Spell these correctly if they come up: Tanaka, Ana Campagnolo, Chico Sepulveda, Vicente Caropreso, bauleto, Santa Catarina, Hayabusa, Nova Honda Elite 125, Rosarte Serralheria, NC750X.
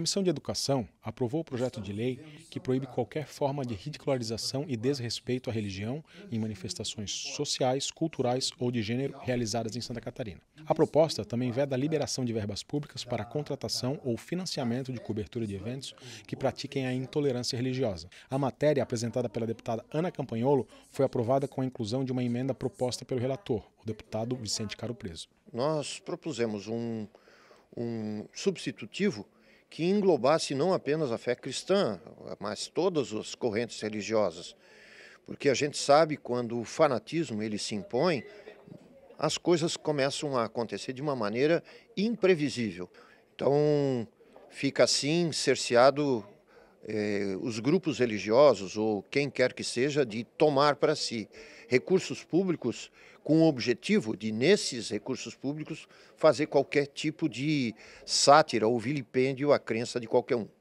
Comissão de Educação aprovou o projeto de lei que proíbe qualquer forma de ridicularização e desrespeito à religião em manifestações sociais, culturais ou de gênero realizadas em Santa Catarina. A proposta também veda a liberação de verbas públicas para a contratação ou financiamento de cobertura de eventos que pratiquem a intolerância religiosa. A matéria apresentada pela deputada Ana Campagnolo foi aprovada com a inclusão de uma emenda proposta pelo relator, o deputado Vicente Caropreso. Nós propusemos um substitutivo que englobasse não apenas a fé cristã, mas todas as correntes religiosas, porque a gente sabe quando o fanatismo ele se impõe, as coisas começam a acontecer de uma maneira imprevisível. Então fica assim cerceado os grupos religiosos ou quem quer que seja de tomar para si recursos públicos com o objetivo de, nesses recursos públicos, fazer qualquer tipo de sátira ou vilipêndio à crença de qualquer um.